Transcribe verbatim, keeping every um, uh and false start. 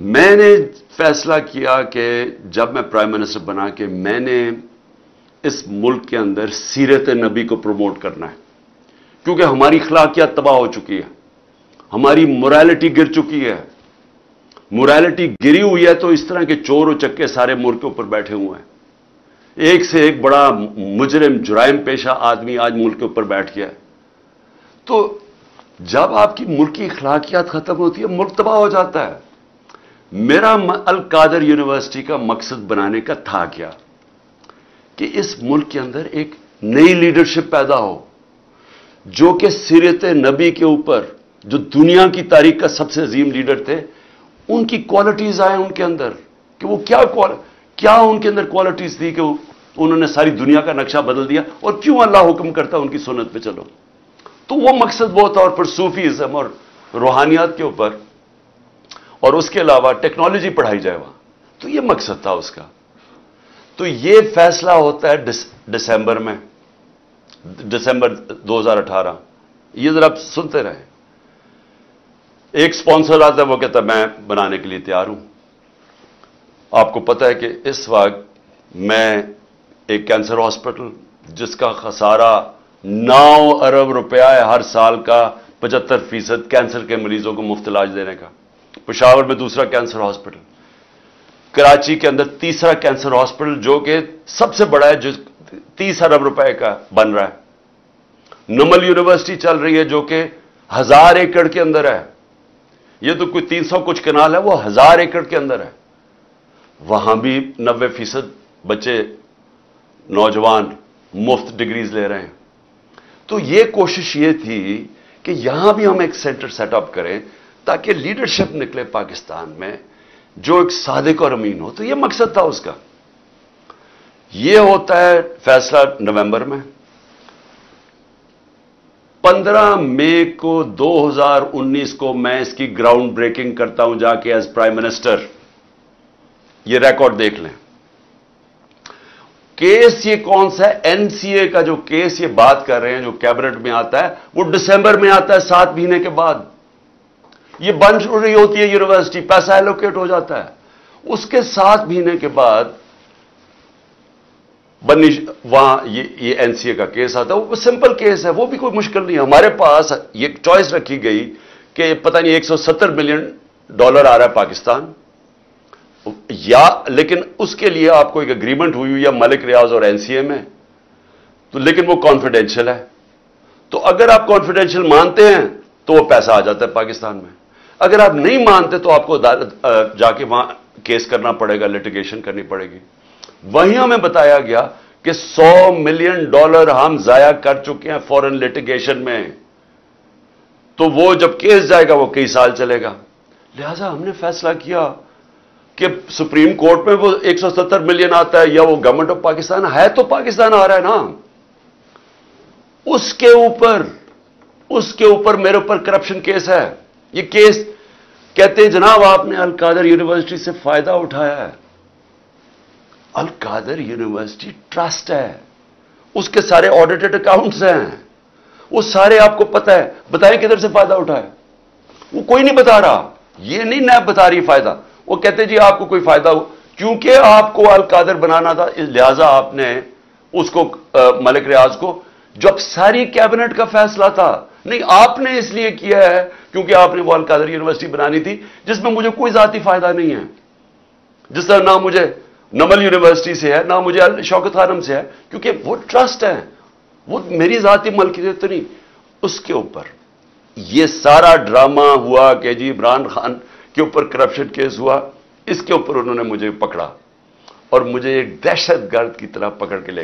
मैंने फैसला किया कि जब मैं प्राइम मिनिस्टर बना के मैंने इस मुल्क के अंदर सीरत नबी को प्रमोट करना है, क्योंकि हमारी अखलाकियात तबाह हो चुकी है, हमारी मोरालिटी गिर चुकी है। मोरालिटी गिरी हुई है तो इस तरह के चोर उचक्के सारे मुल्क के ऊपर बैठे हुए हैं। एक से एक बड़ा मुजरिम जुराइम पेशा आदमी आज मुल्क के ऊपर बैठ गया है। तो जब आपकी मुल्क की अखलाकियात खत्म होती है, मुल्क तबाह हो जाता है। मेरा अल कादर यूनिवर्सिटी का मकसद बनाने का था क्या कि इस मुल्क के अंदर एक नई लीडरशिप पैदा हो जो कि सीरत नबी के ऊपर, जो दुनिया की तारीख का सबसे अजीम लीडर थे, उनकी क्वालिटीज आए उनके अंदर कि वो क्या क्या उनके अंदर क्वालिटीज थी कि उन्होंने सारी दुनिया का नक्शा बदल दिया, और क्यों अल्लाह हुक्म करता है उनकी सुन्नत पे चलो। तो वो मकसद वो था। और फिर सूफीज़म और रूहानियात के ऊपर और उसके अलावा टेक्नोलॉजी पढ़ाई जाए वहां, तो ये मकसद था उसका। तो ये फैसला होता है डिस, दिसंबर में, दिसंबर दो हज़ार अठारह। ये जरा आप सुनते रहे। एक स्पॉन्सर आता है, वो कहता है मैं बनाने के लिए तैयार हूं। आपको पता है कि इस वक्त मैं एक कैंसर हॉस्पिटल जिसका खसारा नौ अरब रुपया है हर साल का, पचहत्तर फीसद कैंसर के मरीजों को मुफ्त इलाज देने का। पेशावर में दूसरा कैंसर हॉस्पिटल, कराची के अंदर तीसरा कैंसर हॉस्पिटल जो कि सबसे बड़ा है, जो तीस अरब रुपए का बन रहा है। नमल यूनिवर्सिटी चल रही है जो कि हजार एकड़ के अंदर है। ये तो कोई तीन सौ कुछ कनाल है, वो हजार एकड़ के अंदर है। वहां भी नब्बे फीसद बच्चे नौजवान मुफ्त डिग्रीज ले रहे हैं। तो ये कोशिश ये थी कि यहां भी हम एक सेंटर सेटअप करें ताकि लीडरशिप निकले पाकिस्तान में जो एक सादिक और अमीन हो। तो ये मकसद था उसका। ये होता है फैसला नवंबर में। पंद्रह मई को दो हज़ार उन्नीस को मैं इसकी ग्राउंड ब्रेकिंग करता हूं जाके एज प्राइम मिनिस्टर। ये रिकॉर्ड देख लें। केस ये कौन सा है? एनसीए का जो केस ये बात कर रहे हैं जो कैबिनेट में आता है, वो दिसंबर में आता है, सात महीने के बाद। ये बन रही होती है यूनिवर्सिटी, पैसा एलोकेट हो जाता है। उसके सात महीने के बाद बनी वहां ये ये एनसीए का केस आता है। वो सिंपल केस है, वो भी कोई मुश्किल नहीं है। हमारे पास ये चॉइस रखी गई कि पता नहीं एक सौ सत्तर मिलियन डॉलर आ रहा है पाकिस्तान, या लेकिन उसके लिए आपको एक एग्रीमेंट हुई हुई है मलिक रियाज और एनसीए में, तो लेकिन वो कॉन्फिडेंशियल है। तो अगर आप कॉन्फिडेंशियल मानते हैं तो वो पैसा आ जाता है पाकिस्तान में। अगर आप नहीं मानते तो आपको अदालत जाके वहां केस करना पड़ेगा, लिटिगेशन करनी पड़ेगी। वहीं हमें बताया गया कि सौ मिलियन डॉलर हम जाया कर चुके हैं फॉरेन लिटिगेशन में। तो वो जब केस जाएगा वो कई साल चलेगा। लिहाजा हमने फैसला किया कि सुप्रीम कोर्ट में वो एक सौ सत्तर मिलियन आता है या वो गवर्नमेंट ऑफ पाकिस्तान है, तो पाकिस्तान आ रहा है ना। उसके ऊपर उसके ऊपर मेरे ऊपर करप्शन केस है। ये केस कहते हैं जनाब आपने अल कादर यूनिवर्सिटी से फायदा उठाया है। अल कादर यूनिवर्सिटी ट्रस्ट है, उसके सारे ऑडिटेड अकाउंट्स हैं, वो सारे आपको पता है। बताएं किधर से फायदा उठाया? वो कोई नहीं बता रहा। ये नहीं नैब बता रही फायदा। वो कहते जी आपको कोई फायदा हो, क्योंकि आपको अल कादर बनाना था, लिहाजा आपने उसको आ, मलिक रियाज को, जब सारी कैबिनेट का फैसला था, नहीं आपने इसलिए किया है क्योंकि आपने वो अल कादर यूनिवर्सिटी बनानी थी जिसमें मुझे कोई जाती फायदा नहीं है। जिस तरह ना मुझे नमल यूनिवर्सिटी से है, ना मुझे शौकत खानम से है, क्योंकि वो ट्रस्ट है, वो मेरी जाती मलकियत तो नहीं। उसके ऊपर ये सारा ड्रामा हुआ कि जी इमरान खान के ऊपर करप्शन केस हुआ। इसके ऊपर उन्होंने मुझे पकड़ा और मुझे एक दहशतगर्द की तरह पकड़ के ले